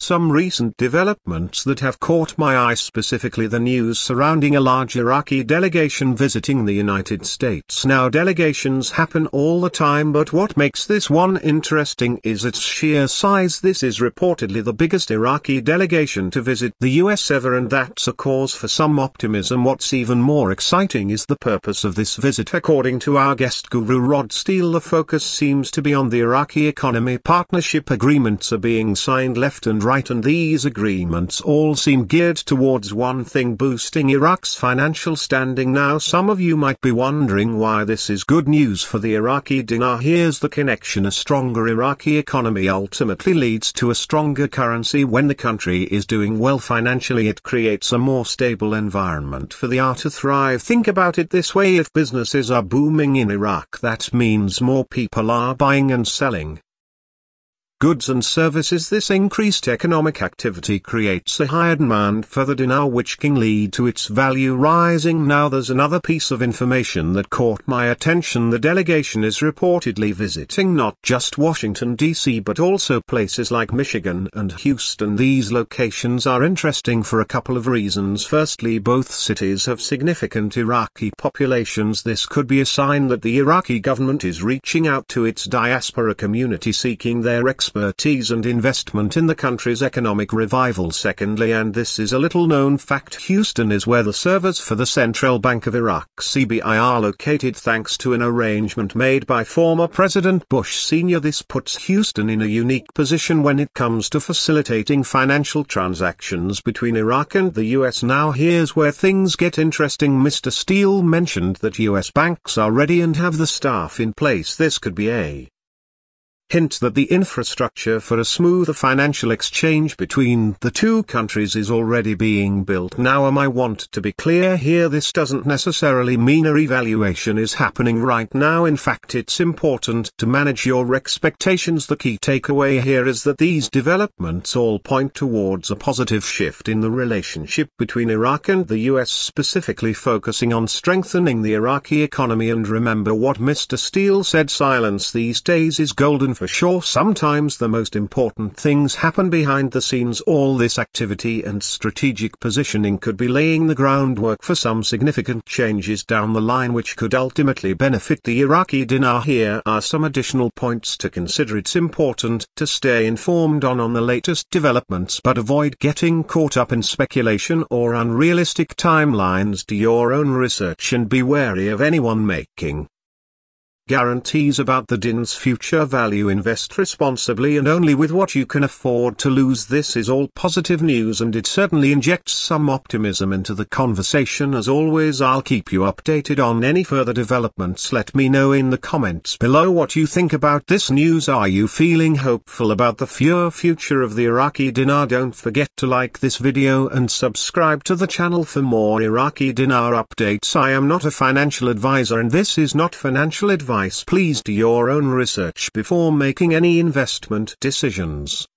Some recent developments that have caught my eye, specifically the news surrounding a large Iraqi delegation visiting the United States. Now, delegations happen all the time, but what makes this one interesting is its sheer size. This is reportedly the biggest Iraqi delegation to visit the US ever, and that's a cause for some optimism. What's even more exciting is the purpose of this visit. According to our guest guru Rod Steele, the focus seems to be on the Iraqi economy. Partnership agreements are being signed left and right, and these agreements all seem geared towards one thing: boosting Iraq's financial standing. Now, some of you might be wondering why this is good news for the Iraqi dinar. Here's the connection: a stronger Iraqi economy ultimately leads to a stronger currency. When the country is doing well financially, it creates a more stable environment for the dinar to thrive. Think about it this way: if businesses are booming in Iraq, that means more people are buying and selling goods and services. This increased economic activity creates a higher demand for the dinar, which can lead to its value rising. Now, there's another piece of information that caught my attention. The delegation is reportedly visiting not just Washington, D.C., but also places like Michigan and Houston. These locations are interesting for a couple of reasons. Firstly, both cities have significant Iraqi populations. This could be a sign that the Iraqi government is reaching out to its diaspora community, seeking their expertise and investment in the country's economic revival. Secondly, and this is a little-known fact, Houston is where the servers for the Central Bank of Iraq (CBI) are located, thanks to an arrangement made by former President Bush Sr. This puts Houston in a unique position when it comes to facilitating financial transactions between Iraq and the U.S. Now, here's where things get interesting. Mr. Steele mentioned that U.S. banks are ready and have the staff in place. This could be a hint that the infrastructure for a smoother financial exchange between the two countries is already being built. Now, I want to be clear here, this doesn't necessarily mean a revaluation is happening right now. In fact, it's important to manage your expectations. The key takeaway here is that these developments all point towards a positive shift in the relationship between Iraq and the US, specifically focusing on strengthening the Iraqi economy. And remember what Mr. Steele said: silence these days is golden for sure. Sometimes the most important things happen behind the scenes. All this activity and strategic positioning could be laying the groundwork for some significant changes down the line, which could ultimately benefit the Iraqi dinar. Here are some additional points to consider. It's important to stay informed on the latest developments, but avoid getting caught up in speculation or unrealistic timelines. Do your own research and be wary of anyone making guarantees about the dinar's future value. Invest responsibly and only with what you can afford to lose. This is all positive news, and it certainly injects some optimism into the conversation. As always, I'll keep you updated on any further developments. Let me know in the comments below what you think about this news. Are you feeling hopeful about the future of the Iraqi dinar? Don't forget to like this video and subscribe to the channel for more Iraqi dinar updates. I am not a financial advisor, and this is not financial advice. Please do your own research before making any investment decisions.